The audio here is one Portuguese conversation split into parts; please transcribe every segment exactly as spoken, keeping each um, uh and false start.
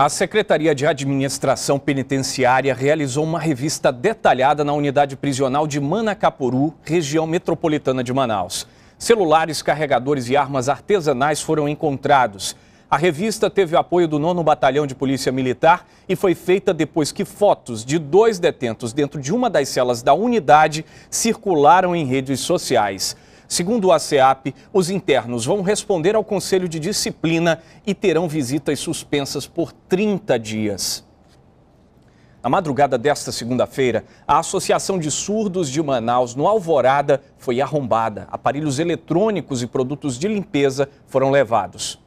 A Secretaria de Administração Penitenciária realizou uma revista detalhada na unidade prisional de Manacapuru, região metropolitana de Manaus. Celulares, carregadores e armas artesanais foram encontrados. A revista teve o apoio do nono Batalhão de Polícia Militar e foi feita depois que fotos de dois detentos dentro de uma das celas da unidade circularam em redes sociais. Segundo a SEAP, os internos vão responder ao Conselho de Disciplina e terão visitas suspensas por trinta dias. Na madrugada desta segunda-feira, a Associação de Surdos de Manaus, no Alvorada, foi arrombada. Aparelhos eletrônicos e produtos de limpeza foram levados.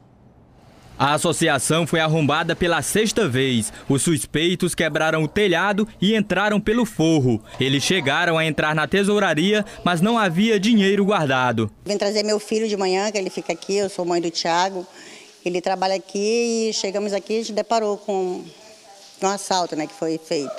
A associação foi arrombada pela sexta vez. Os suspeitos quebraram o telhado e entraram pelo forro. Eles chegaram a entrar na tesouraria, mas não havia dinheiro guardado. Vim trazer meu filho de manhã, que ele fica aqui, eu sou mãe do Thiago. Ele trabalha aqui e chegamos aqui e a gente deparou com um assalto, né, que foi feito.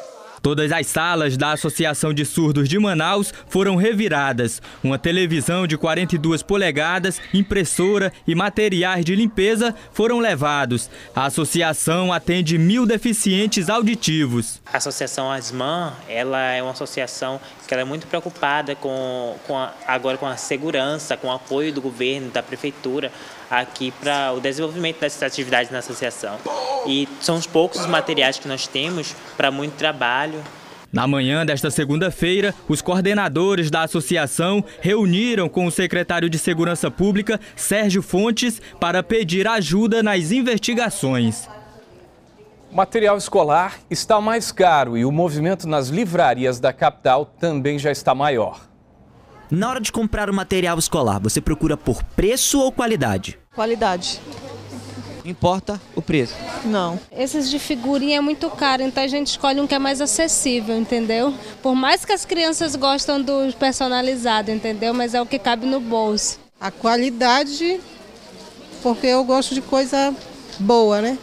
Todas as salas da Associação de Surdos de Manaus foram reviradas. Uma televisão de quarenta e duas polegadas, impressora e materiais de limpeza foram levados. A associação atende mil deficientes auditivos. A Associação Asman, ela é uma associação que ela é muito preocupada com, com a, agora com a segurança, com o apoio do governo, da prefeitura, aqui para o desenvolvimento dessas atividades na associação. E são os poucos materiais que nós temos para muito trabalho. Na manhã desta segunda-feira, os coordenadores da associação reuniram com o secretário de Segurança Pública, Sérgio Fontes, para pedir ajuda nas investigações. O material escolar está mais caro e o movimento nas livrarias da capital também já está maior. Na hora de comprar o material escolar, você procura por preço ou qualidade? Qualidade. Importa o preço? Não. Esses de figurinha é muito caro, então a gente escolhe um que é mais acessível, entendeu? Por mais que as crianças gostam do personalizado, entendeu? Mas é o que cabe no bolso. A qualidade, porque eu gosto de coisa boa, né?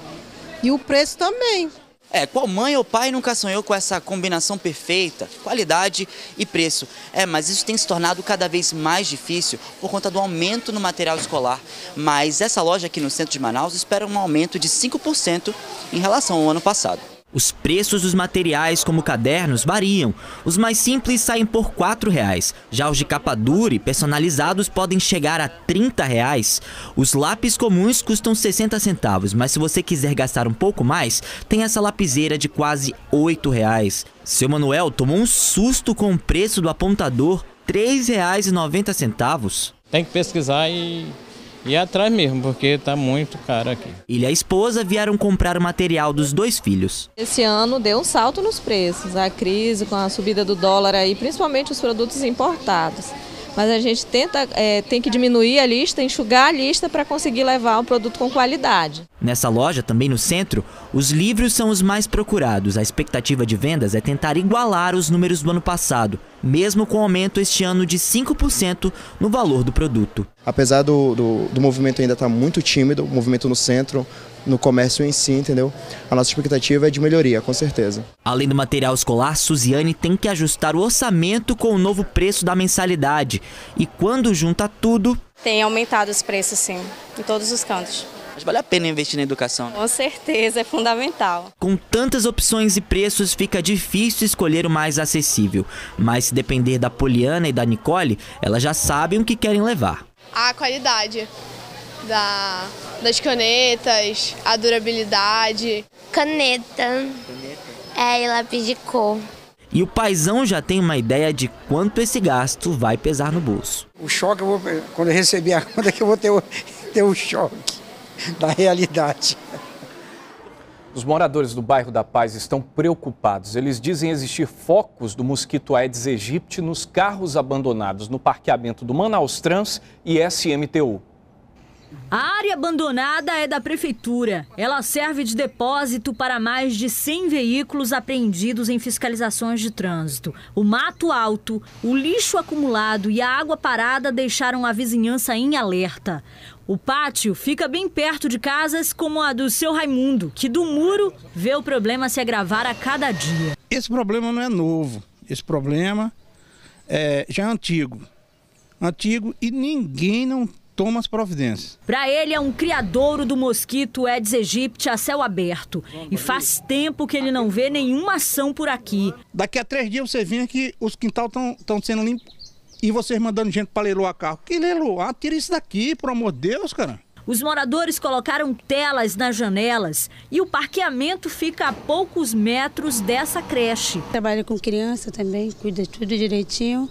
E o preço também. É, qual mãe ou pai nunca sonhou com essa combinação perfeita, qualidade e preço? É, mas isso tem se tornado cada vez mais difícil por conta do aumento no material escolar. Mas essa loja aqui no centro de Manaus espera um aumento de cinco por cento em relação ao ano passado. Os preços dos materiais, como cadernos, variam. Os mais simples saem por quatro reais. Já os de capa dura e personalizados podem chegar a trinta reais. Os lápis comuns custam sessenta centavos, mas se você quiser gastar um pouco mais, tem essa lapiseira de quase oito reais. Seu Manuel tomou um susto com o preço do apontador, três reais e noventa centavos. Tem que pesquisar e... E atrás mesmo, porque está muito caro aqui. Ele e a esposa vieram comprar o material dos dois filhos. Esse ano deu um salto nos preços, a crise com a subida do dólar aí, principalmente os produtos importados. Mas a gente tenta, é, tem que diminuir a lista, enxugar a lista para conseguir levar um produto com qualidade. Nessa loja, também no centro, os livros são os mais procurados. A expectativa de vendas é tentar igualar os números do ano passado, mesmo com o aumento este ano de cinco por cento no valor do produto. Apesar do, do, do movimento ainda estar muito tímido, o movimento no centro, no comércio em si, entendeu? A nossa expectativa é de melhoria, com certeza. Além do material escolar, Suziane tem que ajustar o orçamento com o novo preço da mensalidade. E quando junta tudo... Tem aumentado os preços, sim, em todos os cantos. Mas vale a pena investir na educação, né? Com certeza, é fundamental. Com tantas opções e preços, fica difícil escolher o mais acessível. Mas se depender da Poliana e da Nicole, elas já sabem o que querem levar. A qualidade da... das canetas, a durabilidade. Caneta, é, e lápis de cor. E o paizão já tem uma ideia de quanto esse gasto vai pesar no bolso. O choque, eu vou, quando eu receber a conta, que eu vou ter o, ter o choque da realidade. Os moradores do bairro da Paz estão preocupados. Eles dizem existir focos do mosquito Aedes aegypti nos carros abandonados no parqueamento do Manaustrans e S M T U. A área abandonada é da prefeitura. Ela serve de depósito para mais de cem veículos apreendidos em fiscalizações de trânsito. O mato alto, o lixo acumulado e a água parada deixaram a vizinhança em alerta. O pátio fica bem perto de casas como a do seu Raimundo, que do muro vê o problema se agravar a cada dia. Esse problema não é novo. Esse problema é, já é antigo. Antigo e ninguém não toma as providências. Para ele, é um criadouro do mosquito Aedes aegypti a céu aberto. E faz tempo que ele não vê nenhuma ação por aqui. Daqui a três dias você vem aqui, os quintal estão sendo limpos e vocês mandando gente para leiloar carro. Que leiloar? Tira isso daqui, pelo amor de Deus, cara. Os moradores colocaram telas nas janelas e o parqueamento fica a poucos metros dessa creche. Trabalha com criança também, cuida tudo direitinho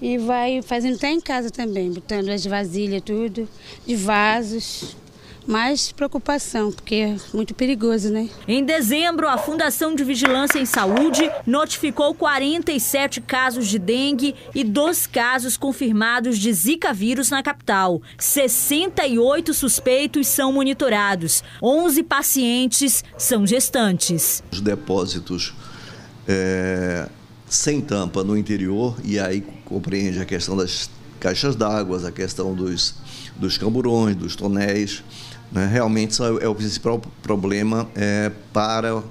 e vai fazendo até em casa também, botando as vasilhas, tudo, de vasos. Mais preocupação, porque é muito perigoso, né? Em dezembro, a Fundação de Vigilância em Saúde notificou quarenta e sete casos de dengue e doze casos confirmados de zika vírus na capital. sessenta e oito suspeitos são monitorados. onze pacientes são gestantes. Os depósitos é, sem tampa no interior, e aí compreende a questão das caixas d'água, a questão dos, dos camburões, dos tonéis. Realmente é o principal problema é, para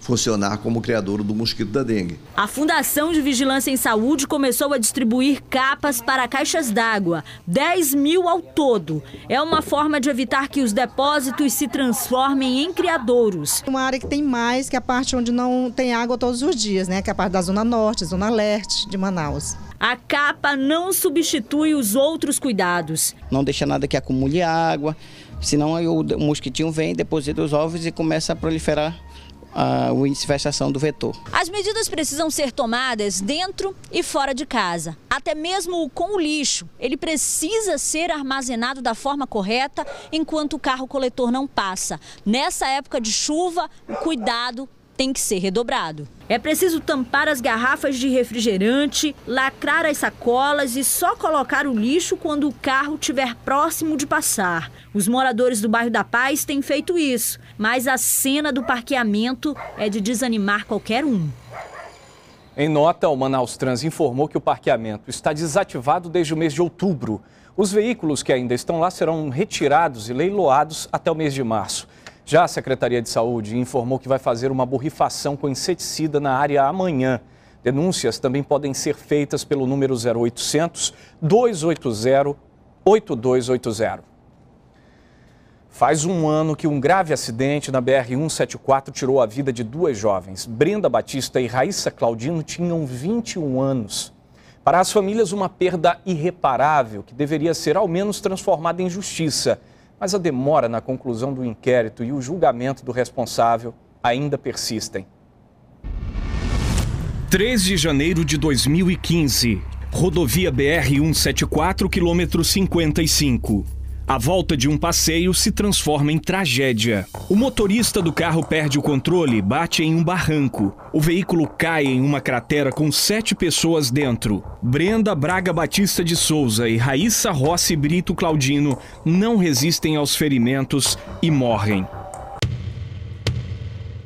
funcionar como criador do mosquito da dengue. A Fundação de Vigilância em Saúde começou a distribuir capas para caixas d'água, dez mil ao todo. É uma forma de evitar que os depósitos se transformem em criadouros. Uma área que tem mais, que é a parte onde não tem água todos os dias, né? Que é a parte da Zona Norte, Zona Leste de Manaus. A capa não substitui os outros cuidados. Não deixa nada que acumule água, senão o mosquitinho vem, deposita os ovos e começa a proliferar a, o índice de infestação do vetor. As medidas precisam ser tomadas dentro e fora de casa. Até mesmo com o lixo, ele precisa ser armazenado da forma correta enquanto o carro coletor não passa. Nessa época de chuva, o cuidado tem que ser redobrado. É preciso tampar as garrafas de refrigerante, lacrar as sacolas e só colocar o lixo quando o carro estiver próximo de passar. Os moradores do bairro da Paz têm feito isso, mas a cena do parqueamento é de desanimar qualquer um. Em nota, o Manaustrans informou que o parqueamento está desativado desde o mês de outubro. Os veículos que ainda estão lá serão retirados e leiloados até o mês de março. Já a Secretaria de Saúde informou que vai fazer uma borrifação com inseticida na área amanhã. Denúncias também podem ser feitas pelo número zero oitocentos, dois oito zero, oito dois oito zero. Faz um ano que um grave acidente na B R cento e setenta e quatro tirou a vida de duas jovens. Brenda Batista e Raíssa Claudino tinham vinte e um anos. Para as famílias, uma perda irreparável que deveria ser ao menos transformada em justiça. Mas a demora na conclusão do inquérito e o julgamento do responsável ainda persistem. três de janeiro de dois mil e quinze, rodovia B R cento e setenta e quatro, quilômetro cinquenta e cinco. A volta de um passeio se transforma em tragédia. O motorista do carro perde o controle e bate em um barranco. O veículo cai em uma cratera com sete pessoas dentro. Brenda Braga Batista de Souza e Raíssa Rossi Brito Claudino não resistem aos ferimentos e morrem.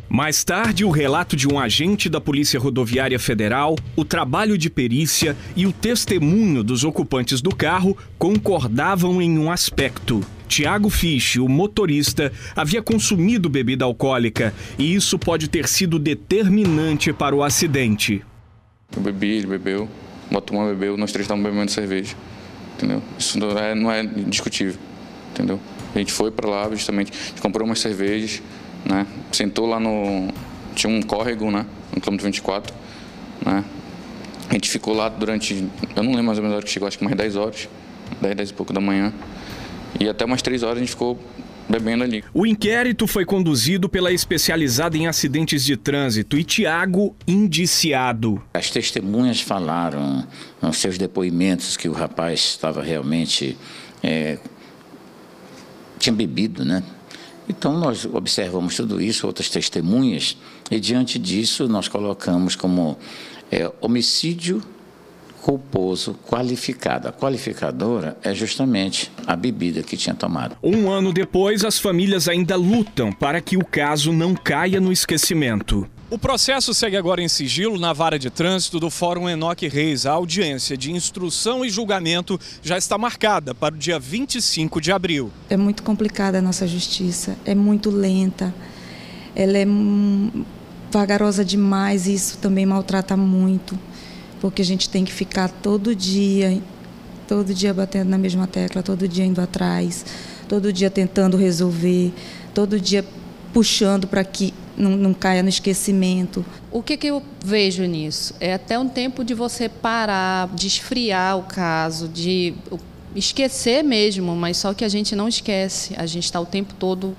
Mais tarde, o relato de um agente da Polícia Rodoviária Federal, o trabalho de perícia e o testemunho dos ocupantes do carro concordavam em um aspecto. Thiago Fisch, o motorista, havia consumido bebida alcoólica e isso pode ter sido determinante para o acidente. Eu bebi, ele bebeu, o Batman bebeu, nós três estávamos bebendo cerveja, entendeu? Isso não é, não é discutível, entendeu? A gente foi para lá, justamente, a gente comprou umas cervejas, né? Sentou lá no... tinha um córrego, né? No quilômetro vinte e quatro, né? A gente ficou lá durante... eu não lembro mais ou menos a hora que chegou, acho que mais dez horas, dez, dez e pouco da manhã. E até umas três horas a gente ficou bebendo ali. O inquérito foi conduzido pela especializada em acidentes de trânsito e Thiago, indiciado. As testemunhas falaram nos seus depoimentos que o rapaz estava realmente... É, tinha bebido, né? Então, nós observamos tudo isso, outras testemunhas, e diante disso nós colocamos como é, homicídio culposo qualificado. A qualificadora é justamente a bebida que tinha tomado. Um ano depois, as famílias ainda lutam para que o caso não caia no esquecimento. O processo segue agora em sigilo na vara de trânsito do Fórum Enoque Reis. A audiência de instrução e julgamento já está marcada para o dia vinte e cinco de abril. É muito complicada a nossa justiça, é muito lenta, ela é vagarosa demais e isso também maltrata muito, porque a gente tem que ficar todo dia, todo dia batendo na mesma tecla, todo dia indo atrás, todo dia tentando resolver, todo dia puxando para que não, não caia no esquecimento. O que, que eu vejo nisso? É até um tempo de você parar, de esfriar o caso, de esquecer mesmo, mas só que a gente não esquece, a gente está o tempo todo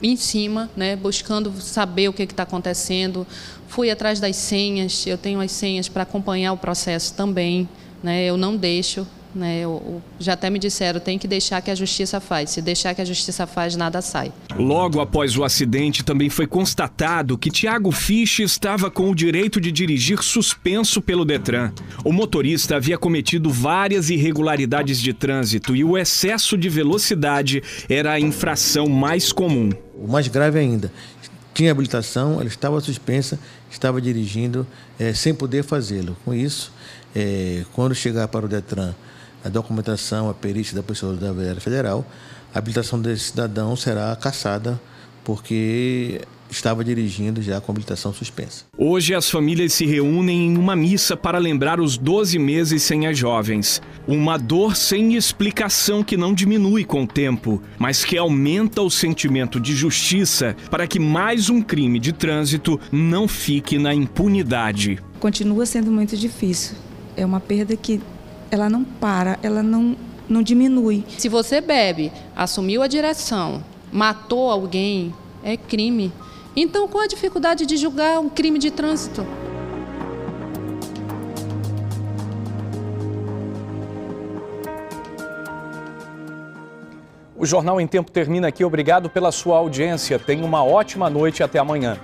em cima, né, buscando saber o que está acontecendo. Fui atrás das senhas, eu tenho as senhas para acompanhar o processo também, né, eu não deixo, né, eu, eu, já até me disseram, tem que deixar que a justiça faz, se deixar que a justiça faz, nada sai. Logo após o acidente, também foi constatado que Thiago Fisch estava com o direito de dirigir suspenso pelo Detran. O motorista havia cometido várias irregularidades de trânsito e o excesso de velocidade era a infração mais comum. O mais grave ainda, tinha habilitação, ela estava suspensa, estava dirigindo é, sem poder fazê-lo. Com isso, é, quando chegar para o Detran a documentação, a perícia da Polícia Rodoviária Federal, a habilitação desse cidadão será cassada, porque estava dirigindo já com a habilitação suspensa. Hoje as famílias se reúnem em uma missa para lembrar os doze meses sem as jovens. Uma dor sem explicação que não diminui com o tempo, mas que aumenta o sentimento de justiça para que mais um crime de trânsito não fique na impunidade. Continua sendo muito difícil. É uma perda que ela não para, ela não, não diminui. Se você bebe, assumiu a direção, matou alguém, é crime. Então, qual a dificuldade de julgar um crime de trânsito? O Jornal em Tempo termina aqui. Obrigado pela sua audiência. Tenha uma ótima noite e até amanhã.